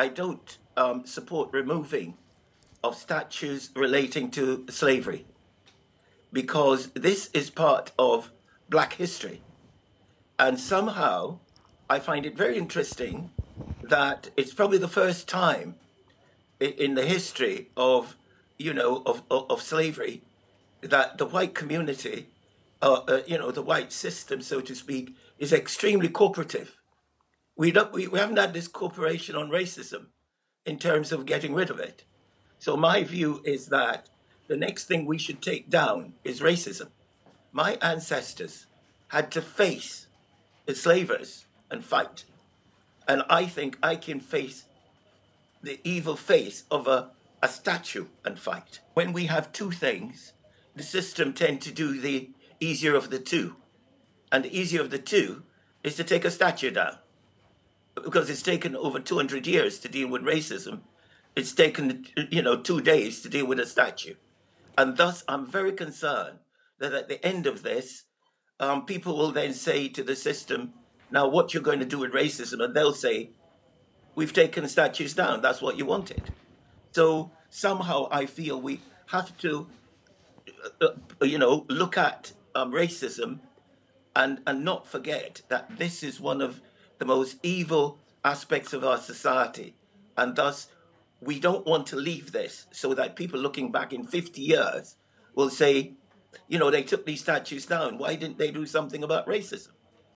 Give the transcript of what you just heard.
I don't support removing of statues relating to slavery, because this is part of Black history. And somehow I find it very interesting that it's probably the first time in the history of, you know, of slavery that the white community, you know, the white system, so to speak, is extremely cooperative. We haven't had this cooperation on racism in terms of getting rid of it. So my view is that the next thing we should take down is racism. My ancestors had to face the slavers and fight. And I think I can face the evil face of a statue and fight. When we have two things, the system tends to do the easier of the two. And the easier of the two is to take a statue down, because it's taken over 200 years to deal with racism. It's taken, you know, 2 days to deal with a statue. And thus, I'm very concerned that at the end of this, people will then say to the system, now what you're going to do with racism? And they'll say, we've taken statues down. That's what you wanted. So somehow I feel we have to, you know, look at racism and not forget that this is one of the most evil aspects of our society. And thus, we don't want to leave this so that people looking back in 50 years will say, you know, they took these statues down. Why didn't they do something about racism?